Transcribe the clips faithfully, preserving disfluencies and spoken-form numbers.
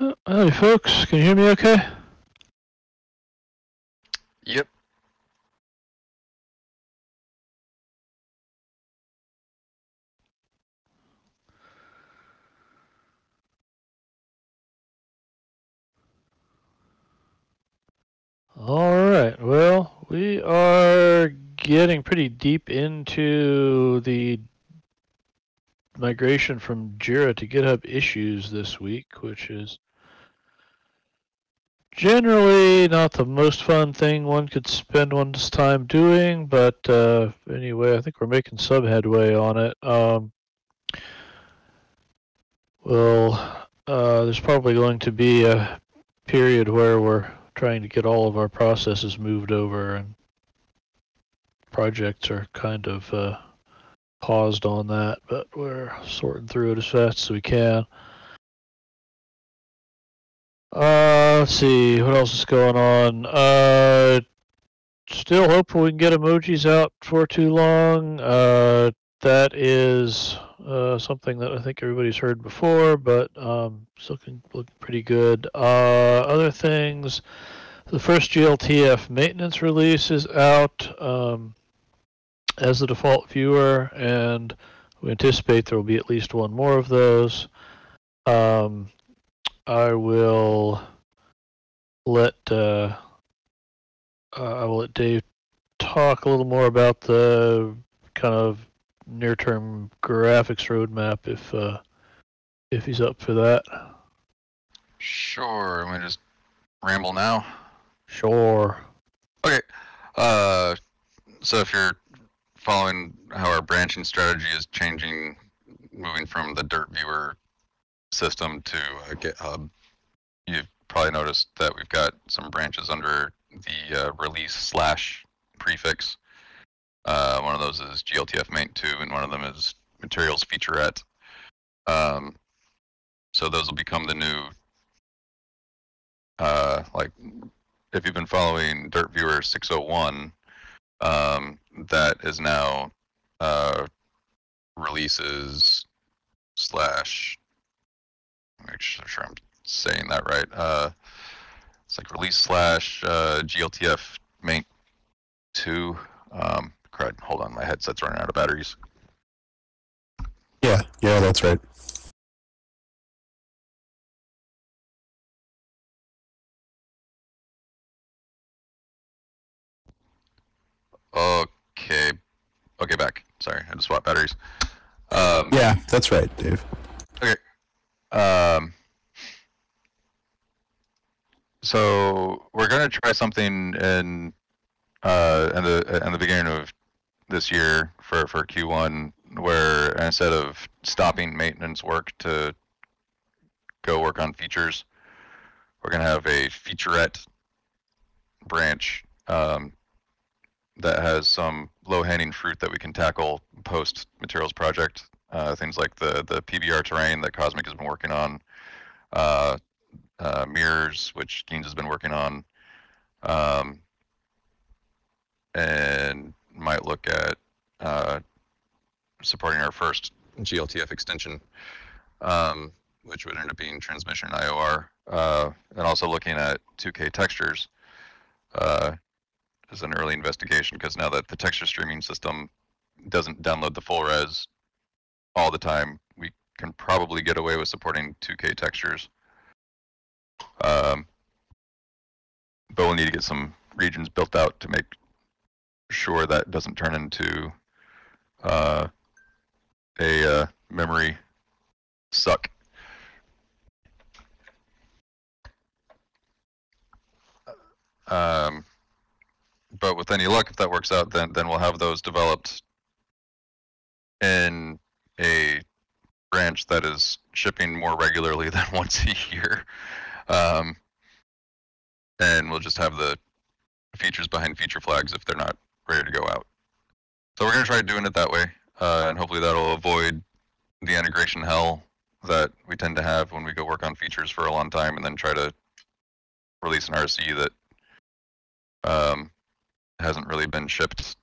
Oh, hi folks, can you hear me okay? Yep. All right, well, we are getting pretty deep into the migration from JIRA to GitHub issues this week, which is generally not the most fun thing one could spend one's time doing, but uh, anyway, I think we're making some headway on it. Um, well, uh, there's probably going to be a period where we're trying to get all of our processes moved over, and projects are kind of uh, paused on that, but we're sorting through it as fast as we can. Uh, let's see, what else is going on? Uh, still hopeful we can get emojis out for too long. Uh, that is uh, something that I think everybody's heard before, but um, it's looking, looking pretty good. Uh, other things, the first G L T F maintenance release is out um, as the default viewer, and we anticipate there will be at least one more of those. Um, I will let uh, I will let Dave talk a little more about the kind of near-term graphics roadmap if uh, if he's up for that. Sure. Let me just ramble now. Sure. Okay. Uh, so if you're following how our branching strategy is changing, moving from the Dirt viewer system to uh, GitHub, you've probably noticed that we've got some branches under the uh, release slash prefix. Uh, one of those is G L T F maint two, and one of them is materials featurette. Um, so those will become the new, uh, like, if you've been following Dirt Viewer six oh one, um, that is now uh, releases slash, make sure I'm saying that right. Uh, it's like release slash uh, G L T F maint two. Um, crud, hold on, my headset's running out of batteries. Yeah, yeah, that's right. Okay, okay, back. Sorry, I had to swap batteries. Um, yeah, that's right, Dave. Okay. Um, so we're going to try something in uh, in the in the beginning of this year for for Q one, where instead of stopping maintenance work to go work on features, we're going to have a featurette branch um, that has some low-hanging fruit that we can tackle post materials project. Uh, things like the, the P B R terrain that Cosmic has been working on, uh, uh, mirrors, which Keynes has been working on, um, and might look at uh, supporting our first G L T F extension, um, which would end up being transmission I O R, uh, and also looking at two K textures uh, as an early investigation, because now that the texture streaming system doesn't download the full res all the time, we can probably get away with supporting two K textures. Um, but we'll need to get some regions built out to make sure that doesn't turn into uh, a uh, memory suck. Um, but with any luck, if that works out, then, then we'll have those developed in a branch that is shipping more regularly than once a year. Um, and we'll just have the features behind feature flags if they're not ready to go out. So we're going to try doing it that way, uh, and hopefully that'll avoid the integration hell that we tend to have when we go work on features for a long time and then try to release an R C that um, hasn't really been shipped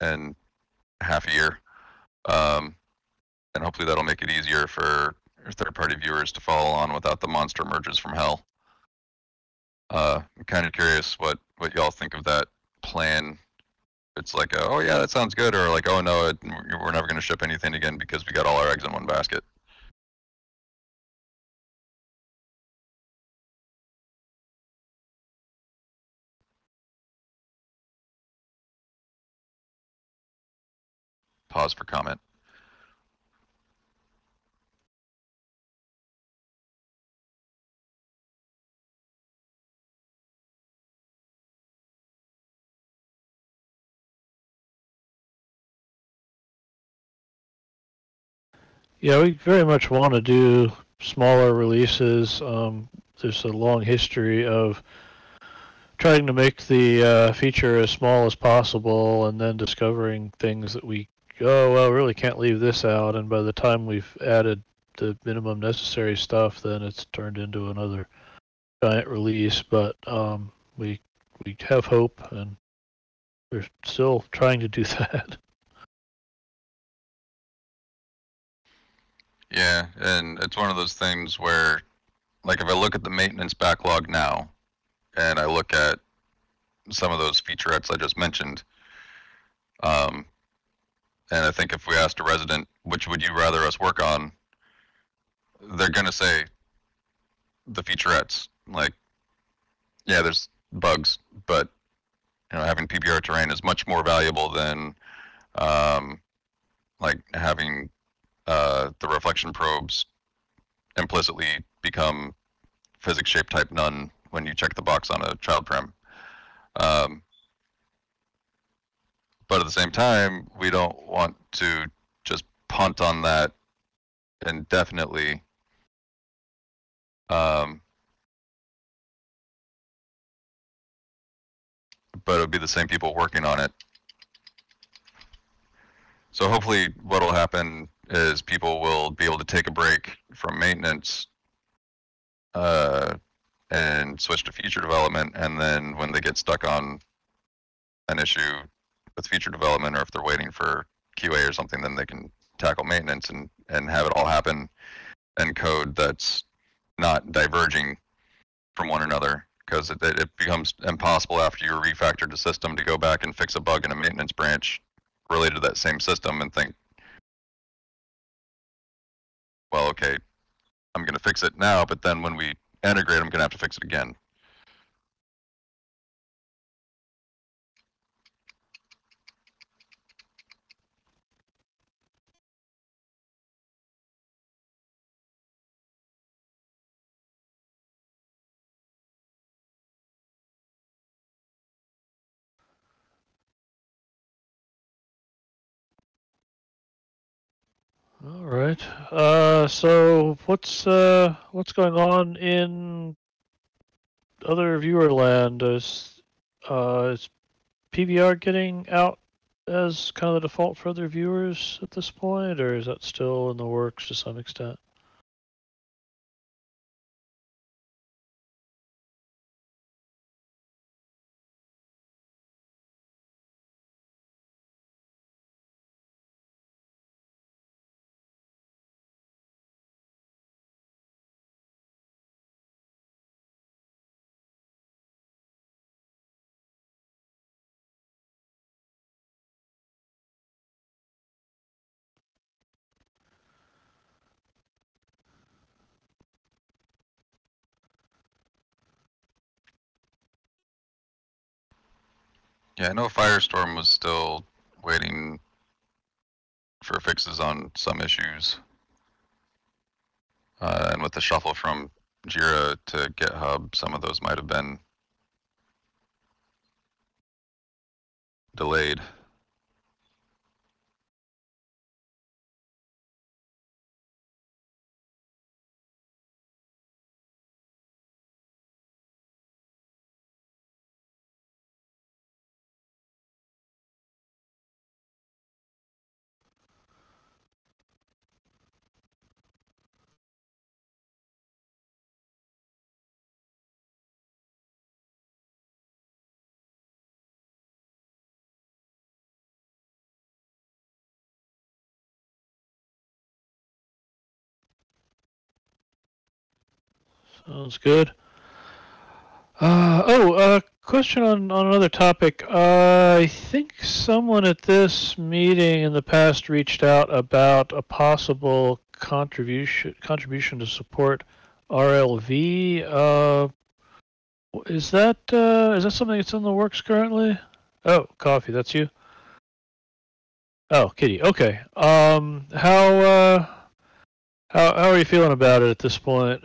in half a year. Um, and hopefully that'll make it easier for or third party viewers to follow on without the monster emerges from hell. Uh, I'm kind of curious what, what y'all think of that plan. It's like, a, oh yeah, that sounds good, or like, oh no, it, we're never going to ship anything again because we got all our eggs in one basket. Pause for comment. Yeah, we very much want to do smaller releases. Um, there's a long history of trying to make the uh, feature as small as possible and then discovering things that we, oh, well, really can't leave this out. And by the time we've added the minimum necessary stuff, then it's turned into another giant release. But um, we, we have hope, and we're still trying to do that. Yeah, and it's one of those things where, like, if I look at the maintenance backlog now, and I look at some of those featurettes I just mentioned, um, and I think if we asked a resident, which would you rather us work on, they're going to say the featurettes. Like, yeah, there's bugs, but, you know, having P B R terrain is much more valuable than, um, like, having... Uh, the reflection probes implicitly become physics shape type none when you check the box on a child prem. Um, but at the same time, we don't want to just punt on that indefinitely. Um, but it would be the same people working on it. So hopefully what will happen is people will be able to take a break from maintenance uh, and switch to feature development, and then when they get stuck on an issue with feature development, or if they're waiting for Q A or something, then they can tackle maintenance and, and have it all happen in code that's not diverging from one another, because it, it becomes impossible after you refactored a system to go back and fix a bug in a maintenance branch related to that same system and think, well, okay, I'm going to fix it now, but then when we integrate, I'm going to have to fix it again. All right. Uh, so what's uh, what's going on in other viewer land? Is, uh, is P B R getting out as kind of the default for other viewers at this point, or is that still in the works to some extent? Yeah, I know Firestorm was still waiting for fixes on some issues. Uh, and with the shuffle from JIRA to GitHub, some of those might have been delayed. Sounds good. Uh, oh, uh, question on, on another topic. Uh, I think someone at this meeting in the past reached out about a possible contribution contribution to support R L V. Uh, is that uh, is that something that's in the works currently? Oh, Coffee, that's you. Oh, Kitty. Okay. Um, how uh, how how are you feeling about it at this point?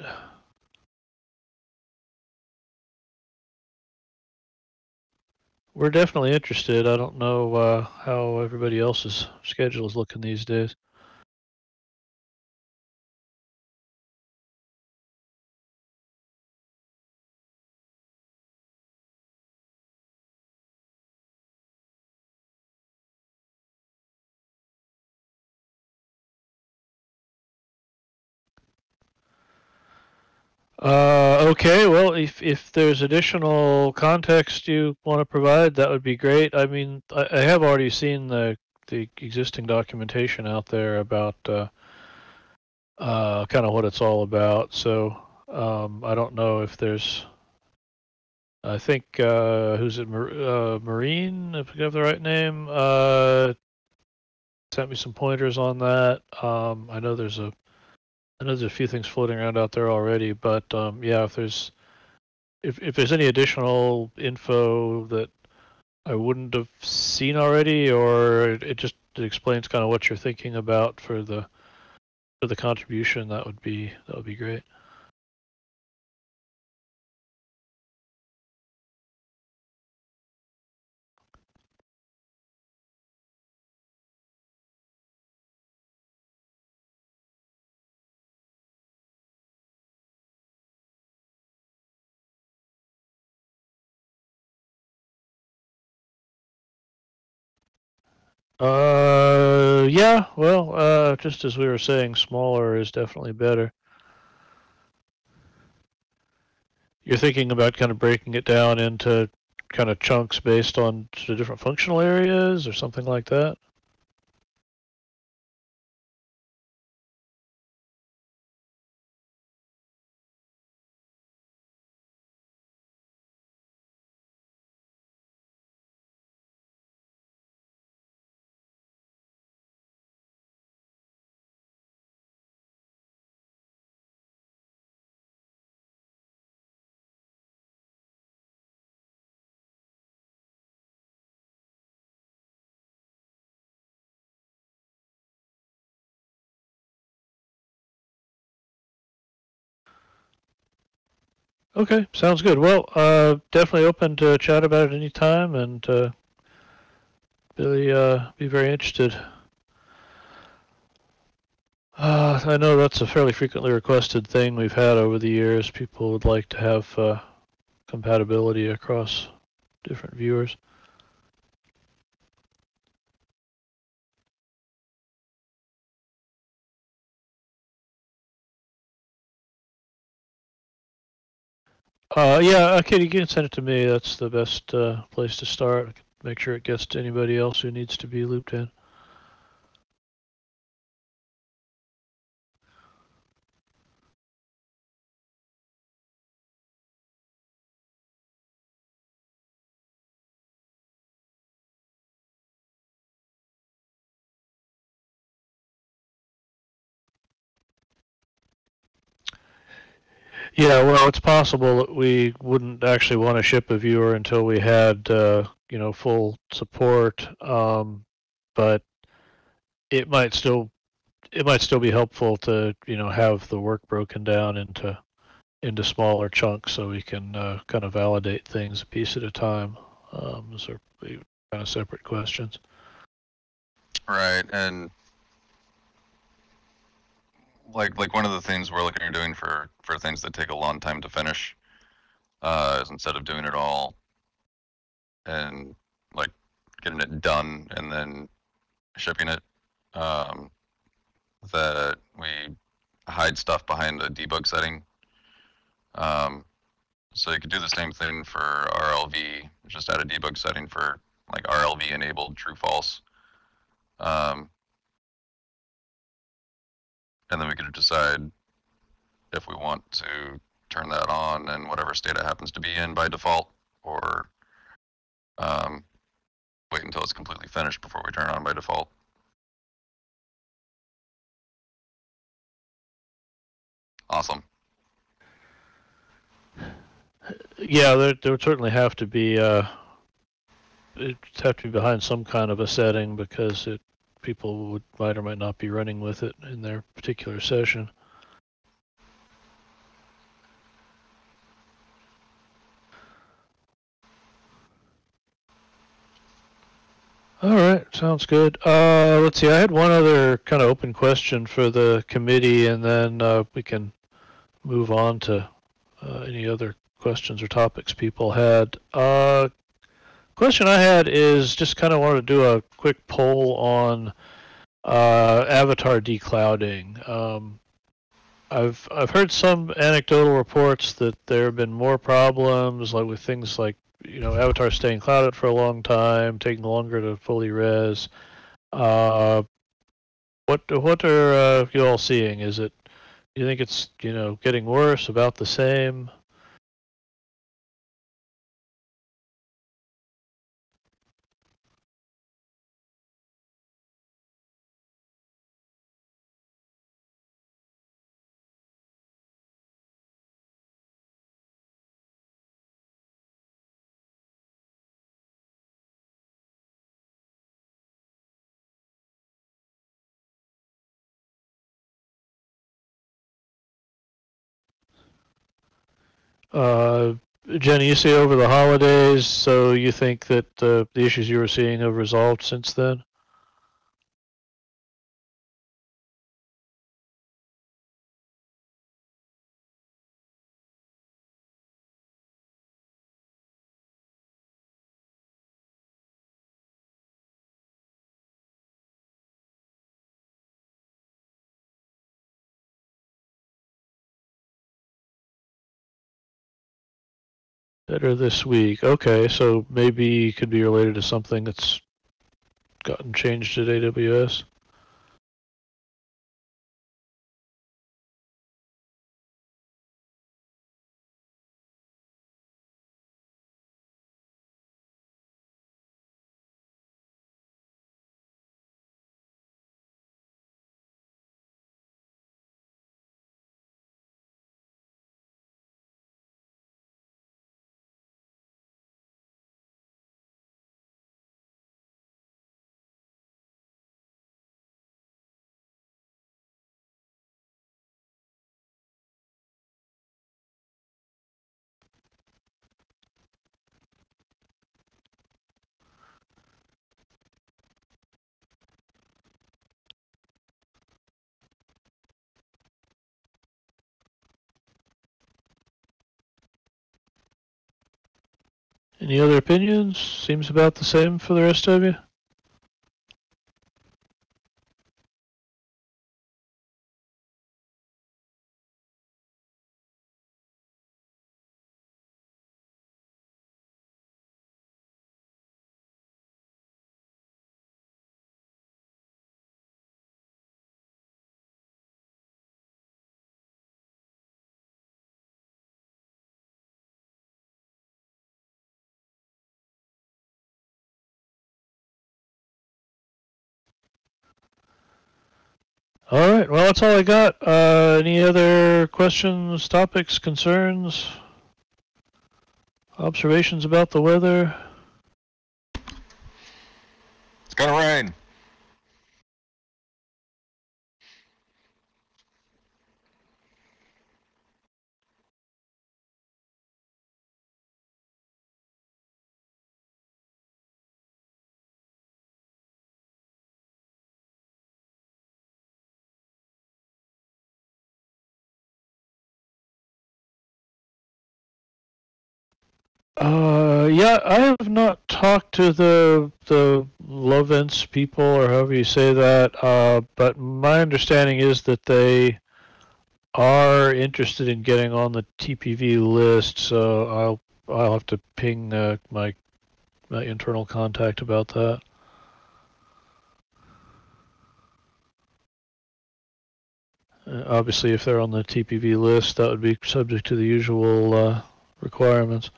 We're definitely interested. I don't know uh, how everybody else's schedule is looking these days. Uh, okay, well, if, if there's additional context you want to provide, that would be great. I mean, I, I have already seen the, the existing documentation out there about uh, uh, kind of what it's all about. So um, I don't know if there's, I think, uh, who's it, Mar uh, Marine, if I have the right name, uh, sent me some pointers on that. Um, I know there's a I know there's a few things floating around out there already, but um, yeah, if there's if if there's any additional info that I wouldn't have seen already, or it, it just it explains kind of what you're thinking about for the for the contribution, that would be that would be great. Uh, yeah, well, uh, just as we were saying, smaller is definitely better. You're thinking about kind of breaking it down into kind of chunks based on the different functional areas or something like that? Okay, sounds good. Well, uh, definitely open to chat about it any time, and uh, really uh, be very interested. Uh, I know that's a fairly frequently requested thing we've had over the years. People would like to have uh, compatibility across different viewers. Uh, yeah, okay, you can send it to me. That's the best uh, place to start. Make sure it gets to anybody else who needs to be looped in. Yeah, well, it's possible that we wouldn't actually want to ship a viewer until we had, uh, you know, full support. Um, but it might still, it might still be helpful to, you know, have the work broken down into, into smaller chunks so we can uh, kind of validate things a piece at a time. Um, those are kind of separate questions. Right, and. Like like one of the things we're looking at doing for for things that take a long time to finish, uh, is instead of doing it all and like getting it done and then shipping it, um, that we hide stuff behind a debug setting. Um, so you could do the same thing for R L V, just add a debug setting for like R L V enabled true false. Um, And then we could decide if we want to turn that on in whatever state it happens to be in by default, or um, wait until it's completely finished before we turn it on by default. Awesome. Yeah, there, there would certainly have to be uh, it'd have to be behind some kind of a setting, because it people would might or might not be running with it in their particular session. All right, sounds good. Uh, let's see. I had one other kind of open question for the committee, and then uh, we can move on to uh, any other questions or topics people had. Uh, question I had is just kind of wanted to do a quick poll on uh, avatar declouding. Um, I've I've heard some anecdotal reports that there have been more problems, like with things like, you know, avatar staying clouded for a long time, taking longer to fully res. Uh, what what are uh, you all seeing? Is it, do you think it's, you know, getting worse, about the same? Uh, Jenny, you say over the holidays, so you think that uh, the issues you were seeing have resolved since then? Better this week. Okay, so maybe it could be related to something that's gotten changed at A W S. Any other opinions? Seems about the same for the rest of you. All right, well, that's all I got. Uh, any other questions, topics, concerns, observations about the weather? It's gonna rain. Uh, yeah, I have not talked to the the Lovence people, or however you say that, uh, but my understanding is that they are interested in getting on the T P V list, so I'll I'll have to ping uh, my my internal contact about that. Uh, obviously, if they're on the T P V list, that would be subject to the usual uh, requirements.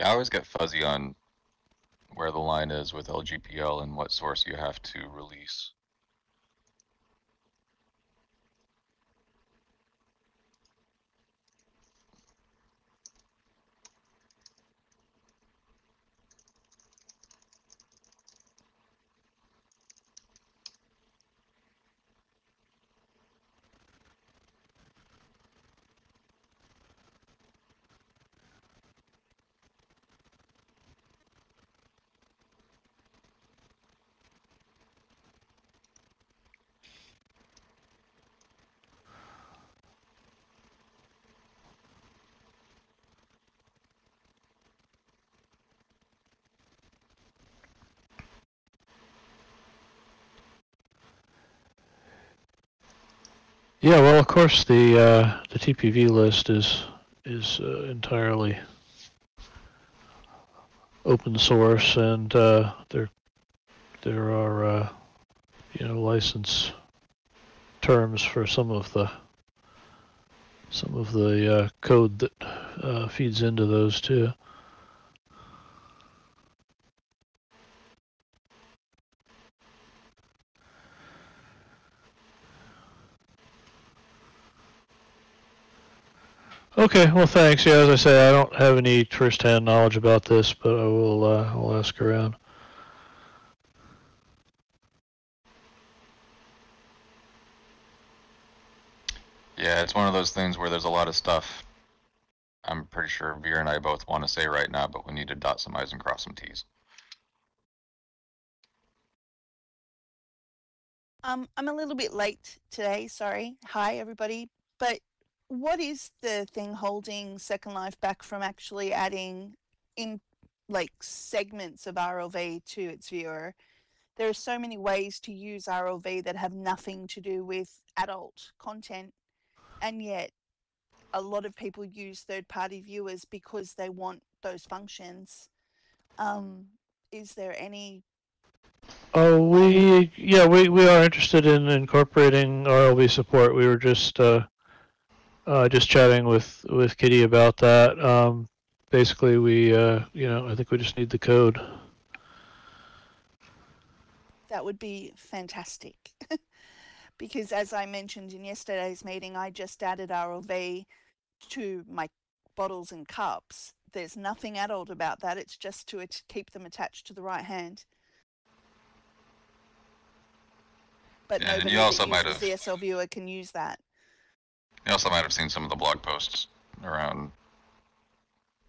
Yeah, I always get fuzzy on where the line is with L G P L and what source you have to release. Yeah, well, of course, the uh, the T P V list is is uh, entirely open source, and uh, there there are uh, you know license terms for some of the some of the uh, code that uh, feeds into those too. Okay, well, thanks. Yeah, as I say, I don't have any first-hand knowledge about this, but I will. Uh, I'll ask around. Yeah, it's one of those things where there's a lot of stuff I'm pretty sure Veer and I both want to say right now, but we need to dot some I's and cross some T's. Um, I'm a little bit late today, sorry. Hi, everybody. But what is the thing holding Second Life back from actually adding in like segments of R L V to its viewer? There are so many ways to use R L V that have nothing to do with adult content, and yet a lot of people use third-party viewers because they want those functions. Um, is there any? Oh, we yeah, we we are interested in incorporating R L V support. We were just uh, uh, just chatting with with Kitty about that. Um, basically, we uh, you know I think we just need the code. That would be fantastic. Because as I mentioned in yesterday's meeting, I just added R L V to my bottles and cups. There's nothing adult about that. It's just to keep them attached to the right hand. But yeah, nobody that uses C S L Viewer can use that. You also might have seen some of the blog posts around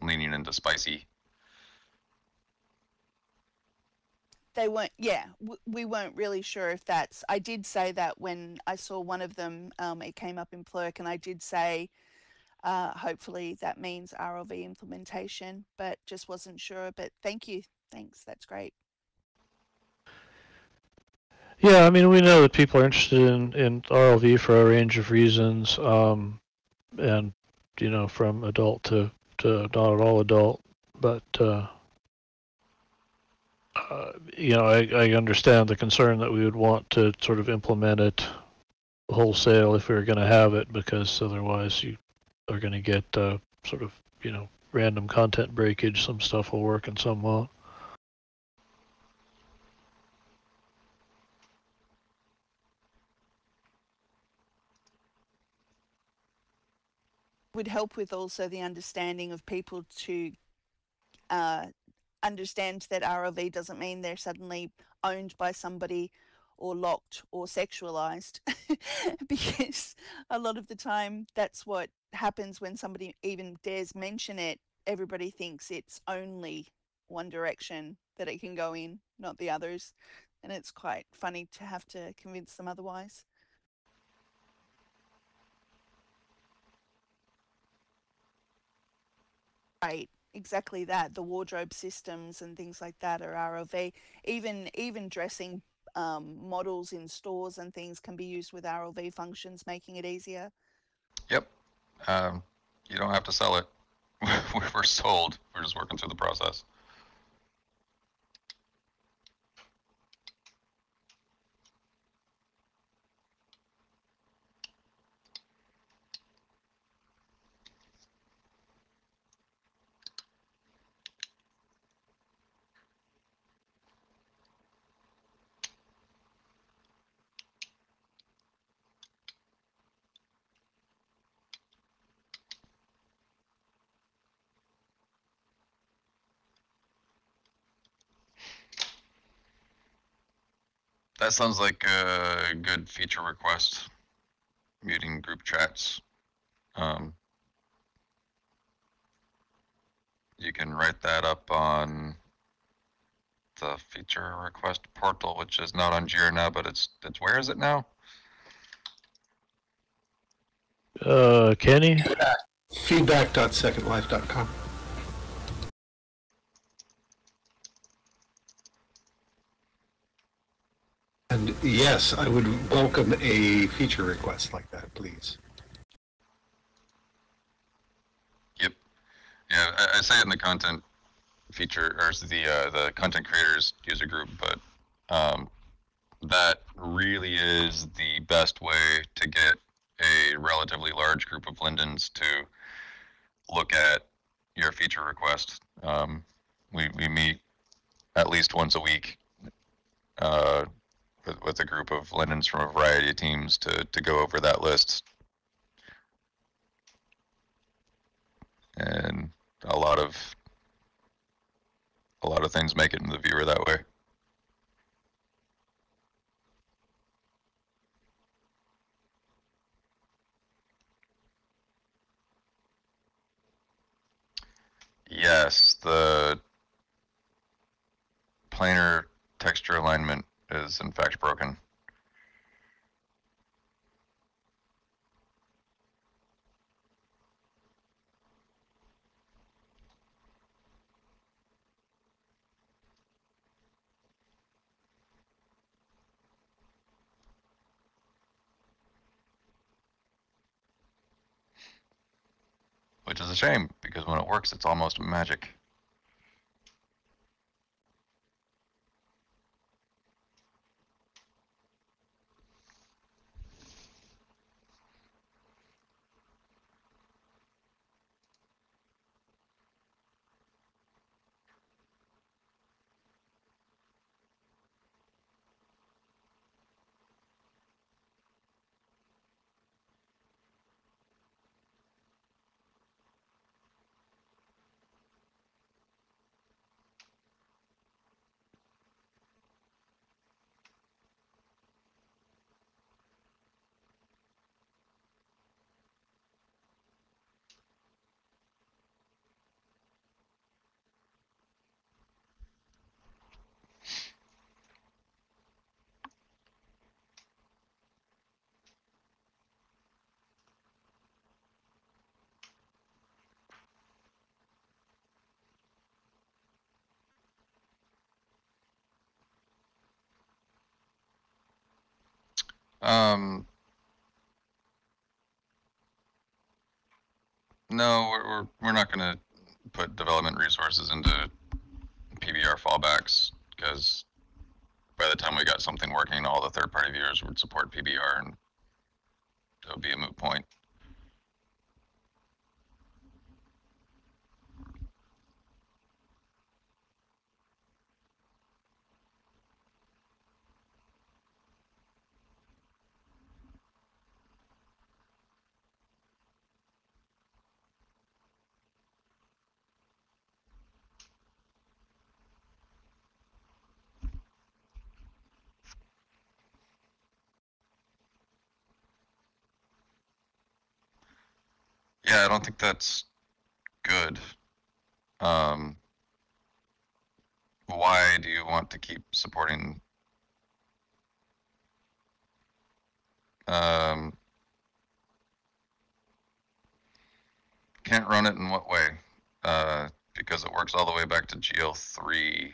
leaning into spicy. They weren't, yeah, we weren't really sure if that's, I did say that when I saw one of them, um, it came up in Plurk, and I did say, uh, hopefully that means R L V implementation, but just wasn't sure, but thank you, thanks, that's great. Yeah, I mean, we know that people are interested in, in R L V for a range of reasons, um, and, you know, from adult to, to not at all adult, but, uh, Uh, you know, I, I understand the concern that we would want to sort of implement it wholesale if we were going to have it, because otherwise you are going to get uh, sort of, you know, random content breakage. Some stuff will work and some won't. Would help with also the understanding of people to uh, understand that R L V doesn't mean they're suddenly owned by somebody or locked or sexualized, because a lot of the time that's what happens when somebody even dares mention it. Everybody thinks it's only one direction that it can go in, not the others. And it's quite funny to have to convince them otherwise. Right. Exactly that. The wardrobe systems and things like that are R L V. Even even dressing um, models in stores and things can be used with R L V functions, making it easier. Yep. Um, you don't have to sell it. We're sold. We're just working through the process. That sounds like a good feature request, muting group chats. Um, you can write that up on the feature request portal, which is not on JIRA now, but it's, it's where is it now? Uh, Canny? feedback dot second life dot com. And yes, I would welcome a feature request like that, please. Yep. Yeah, I, I say it in the content feature, or the uh, the content creators user group, but um, that really is the best way to get a relatively large group of Lindens to look at your feature request. Um, we, we meet at least once a week. Uh, with a group of Lindens from a variety of teams to, to go over that list. And a lot of, a lot of things make it into the viewer that way. yes, the planar texture alignment is in fact broken. Which is a shame, because when it works, it's almost magic. Um, no, we're, we're, we're not going to put development resources into P B R fallbacks, because by the time we got something working, all the third party viewers would support P B R, and it would be a moot point. Yeah, I don't think that's good. Um, why do you want to keep supporting? Um, can't run it in what way? Uh, because it works all the way back to G L three.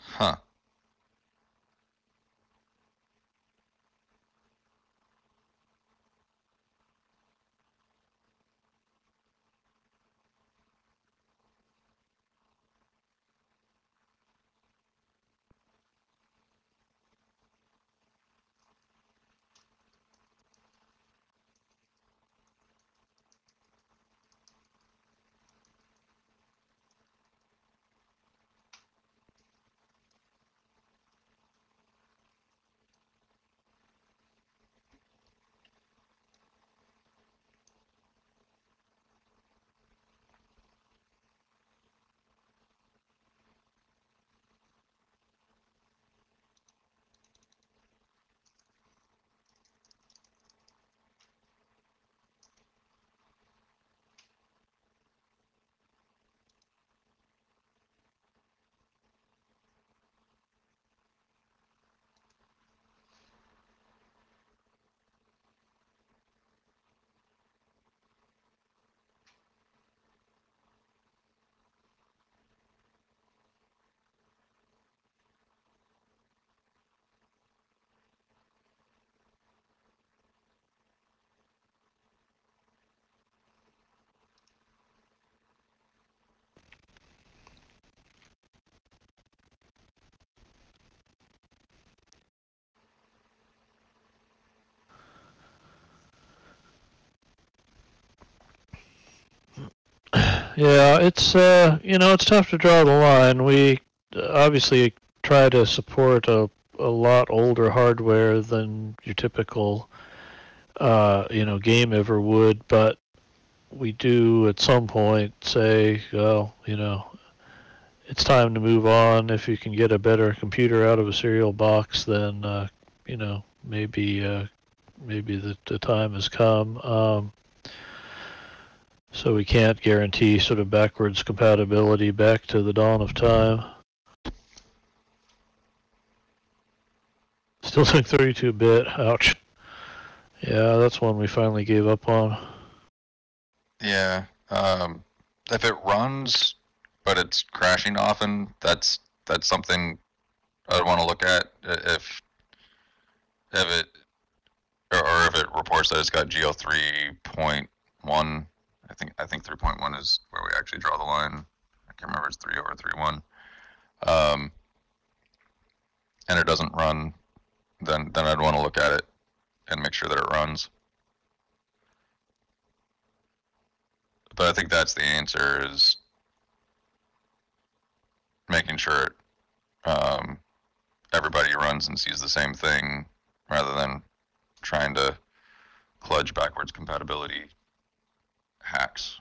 Huh. Yeah, it's uh, you know, it's tough to draw the line. We obviously try to support a a lot older hardware than your typical uh, you know, game ever would, but we do at some point say, well, you know, it's time to move on. If you can get a better computer out of a cereal box, then uh, you know, maybe uh, maybe the, the time has come. Um, so we can't guarantee sort of backwards compatibility back to the dawn of time. Still doing thirty-two bit. Ouch. Yeah, that's one we finally gave up on. Yeah. Um, if it runs, but it's crashing often, that's that's something I'd want to look at. If if it or if it reports that it's got G L three point one, I think I think three point one is where we actually draw the line. I can't remember if it's three point oh or three point one. Um, and it doesn't run, then then I'd want to look at it and make sure that it runs. But I think that's the answer, is making sure um, everybody runs and sees the same thing, rather than trying to kludge backwards compatibility hacks.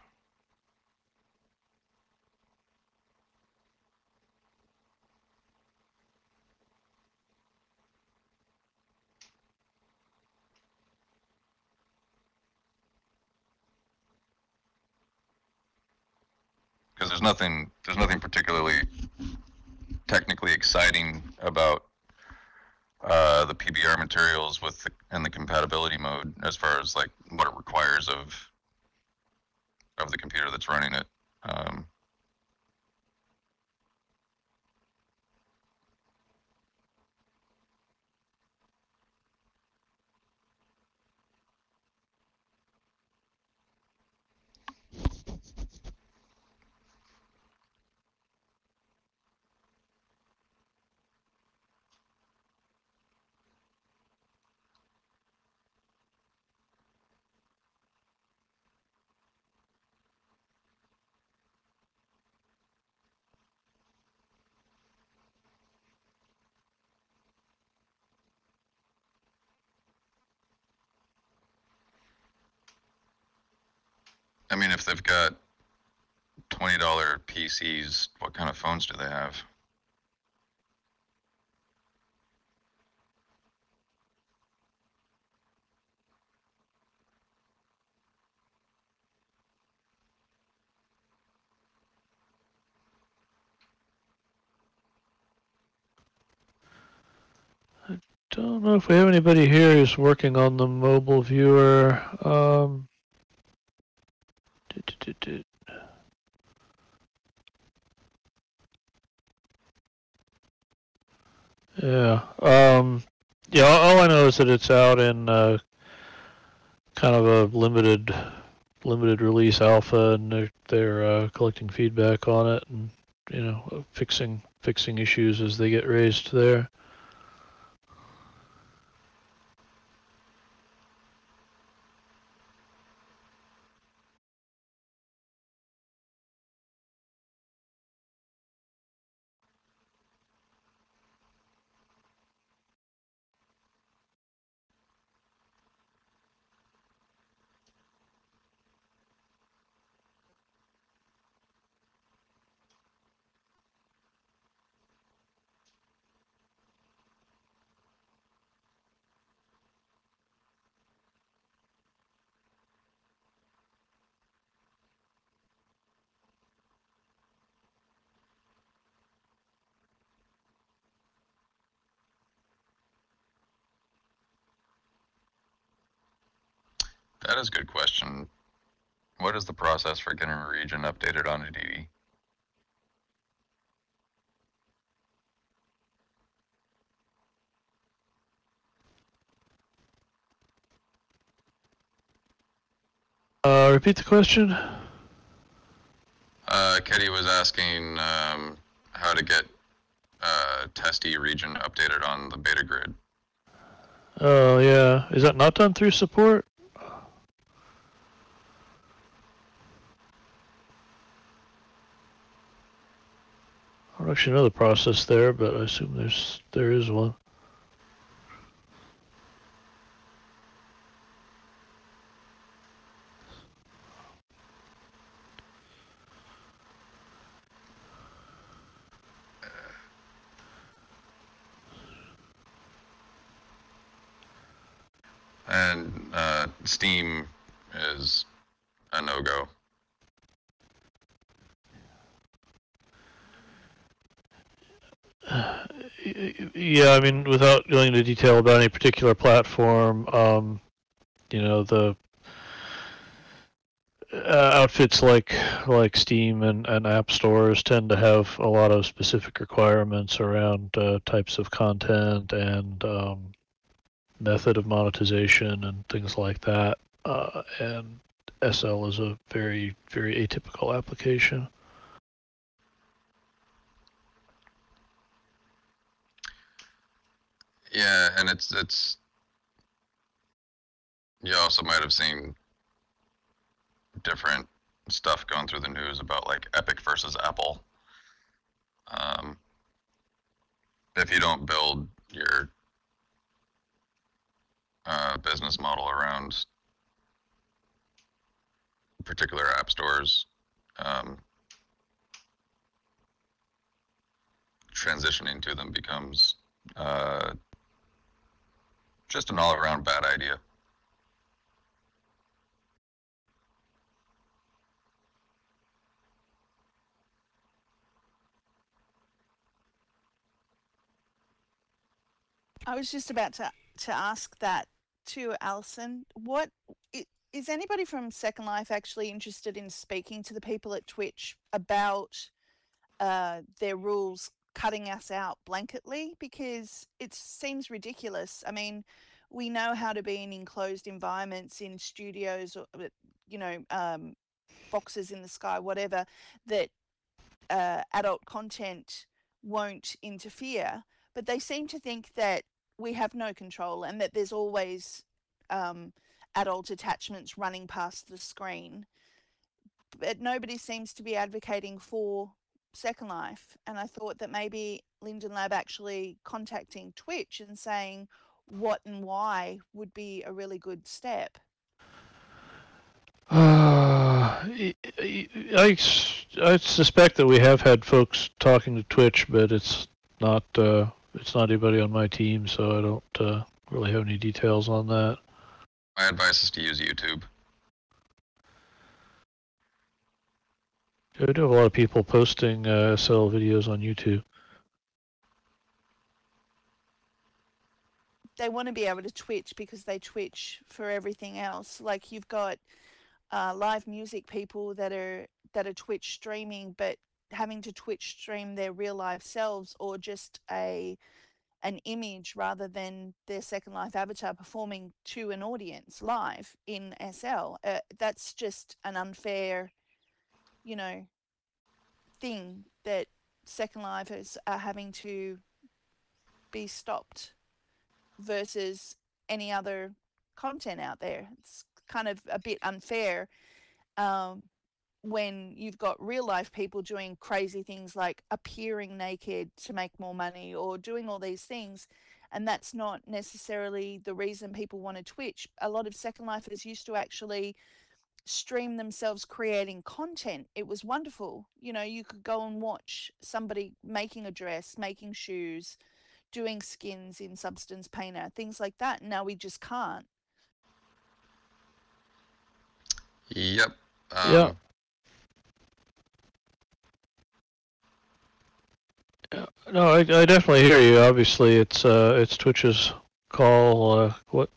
Because there's nothing, there's nothing particularly technically exciting about uh, the P B R materials with the, and the compatibility mode, as far as like what it requires of of the computer that's running it. Um, I mean, if they've got twenty dollar P Cs, what kind of phones do they have? I don't know if we have anybody here who's working on the mobile viewer. Um... Yeah. Um, yeah. All I know is that it's out in uh, kind of a limited, limited release alpha, and they're, they're uh, collecting feedback on it, and you know, fixing fixing issues as they get raised there. That is a good question. What is the process for getting a region updated on Aditi? Uh, repeat the question. Uh, Katie was asking um, how to get uh, Testi region updated on the beta grid. Oh, yeah. Is that not done through support? I don't actually know the process there, but I assume there's there is one. and uh, Steam is a no-go. Yeah, I mean, without going into detail about any particular platform, um, you know, the uh, outfits like like Steam and, and app stores tend to have a lot of specific requirements around uh, types of content and um, method of monetization and things like that. Uh, and S L is a very, very atypical application. Yeah, and it's it's. You also might have seen different stuff going through the news about like Epic versus Apple. Um, if you don't build your uh, business model around particular app stores, um, transitioning to them becomes. Uh, Just an all-around bad idea. I was just about to to ask that to Alison. What is anybody from Second Life actually interested in speaking to the people at Twitch about uh, their rules cutting us out blanketly? Because it seems ridiculous. I mean, we know how to be in enclosed environments, in studios, or, you know, um, boxes in the sky, whatever, that uh, adult content won't interfere. But they seem to think that we have no control and that there's always um, adult attachments running past the screen. But nobody seems to be advocating for Second Life, and I thought that maybe Linden Lab actually contacting Twitch and saying what and why would be a really good step. Uh, I, I, I suspect that we have had folks talking to Twitch, but it's not uh, it's not anybody on my team, so I don't uh, really have any details on that. My advice is to use YouTube. We do have a lot of people posting uh, S L videos on YouTube. They want to be able to Twitch because they Twitch for everything else. Like you've got uh, live music people that are that are Twitch streaming, but having to Twitch stream their real life selves or just a an image rather than their Second Life avatar performing to an audience live in S L. Uh, that's just an unfair, you know, thing that Second Lifers are having to be stopped versus any other content out there. It's kind of a bit unfair um, when you've got real life people doing crazy things like appearing naked to make more money or doing all these things. And that's not necessarily the reason people want to Twitch. A lot of Second Lifers used to actually stream themselves creating content. It was wonderful. You know, you could go and watch somebody making a dress, making shoes, doing skins in Substance Painter, things like that. Now we just can't. Yep. Um, yeah. No, I, I definitely hear you. Obviously, it's uh, it's Twitch's call. Uh, what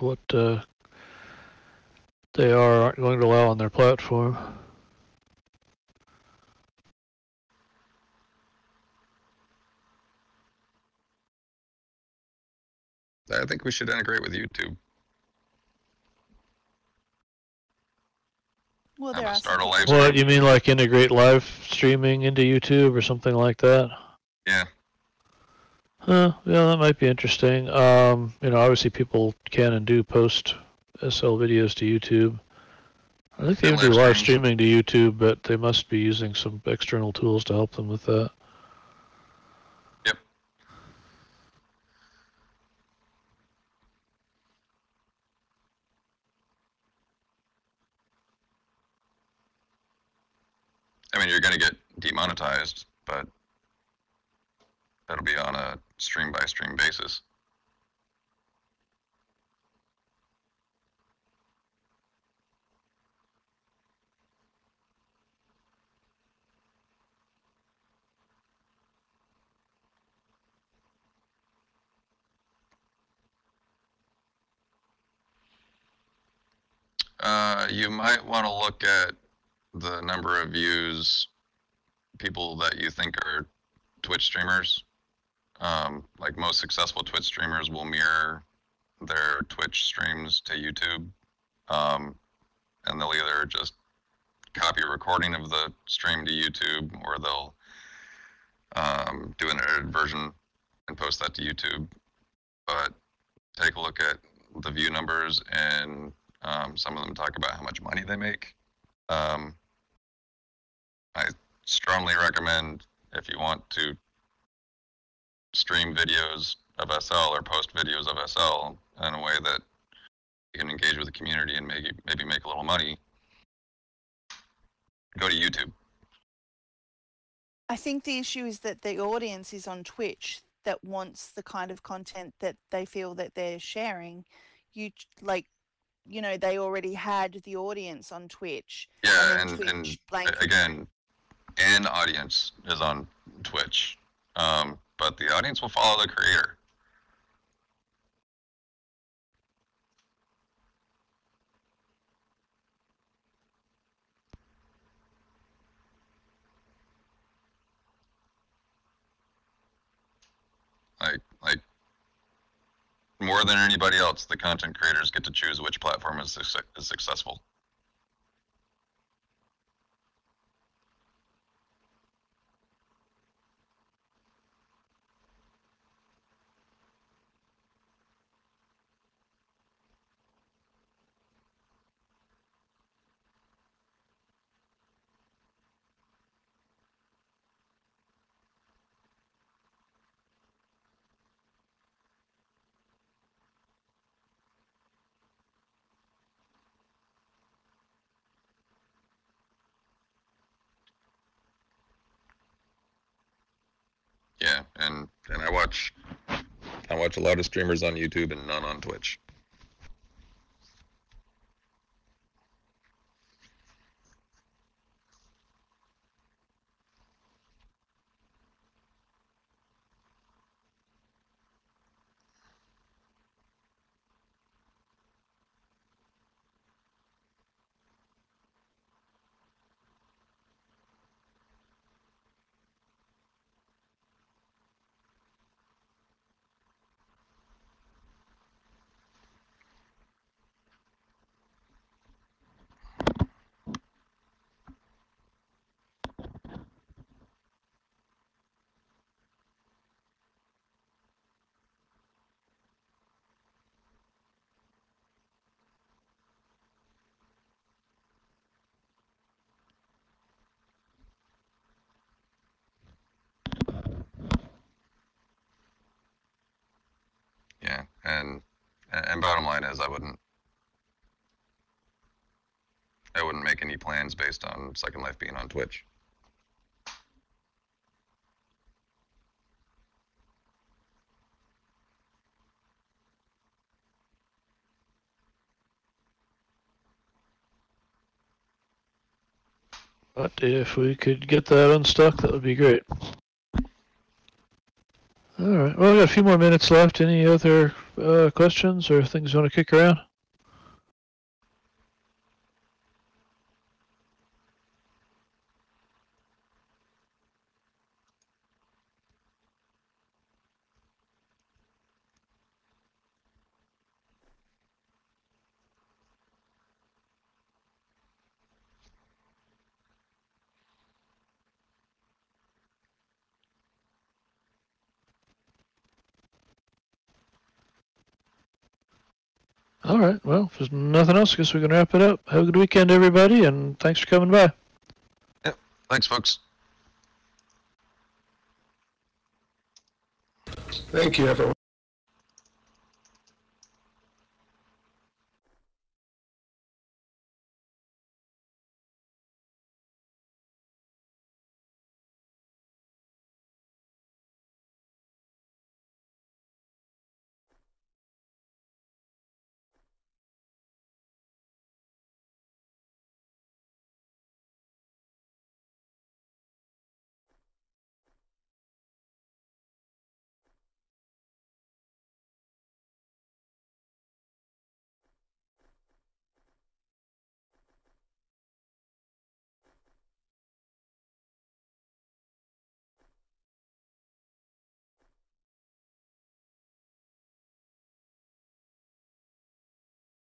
what uh, they are aren't going to allow on their platform. I think we should integrate with YouTube. Well, there are start a live stream. What, you mean like integrate live streaming into YouTube or something like that? Yeah. Huh, yeah, that might be interesting. Um, you know, obviously people can and do post S L videos to YouTube. I think they even do live streaming to YouTube, but they must be using some external tools to help them with that. Yep. I mean, you're going to get demonetized, but that'll be on a stream by stream basis. Uh, you might want to look at the number of views people that you think are Twitch streamers. Um, like most successful Twitch streamers will mirror their Twitch streams to YouTube, um, and they'll either just copy a recording of the stream to YouTube, or they'll um, do an edited version and post that to YouTube. But take a look at the view numbers, and um, some of them talk about how much money they make. Um, I strongly recommend, if you want to stream videos of S L or post videos of S L in a way that you can engage with the community and maybe maybe make a little money, go to YouTube. I think the issue is that the audience is on Twitch that wants the kind of content that they feel that they're sharing. You like, you know, they already had the audience on Twitch. Yeah, and, and, Twitch and again, an audience is on Twitch, um, but the audience will follow the creator. Like, like, more than anybody else, the content creators get to choose which platform is, su is successful. Yeah, and, and I watch I watch a lot of streamers on YouTube and none on Twitch. And and bottom line is, I wouldn't I wouldn't make any plans based on Second Life being on Twitch. But if we could get that unstuck, that would be great. All right. Well, we've got a few more minutes left. Any other uh, questions or things you want to kick around? All right, well, if there's nothing else, I guess we can wrap it up. Have a good weekend, everybody, and thanks for coming by. Yep, thanks, folks. Thank you, everyone.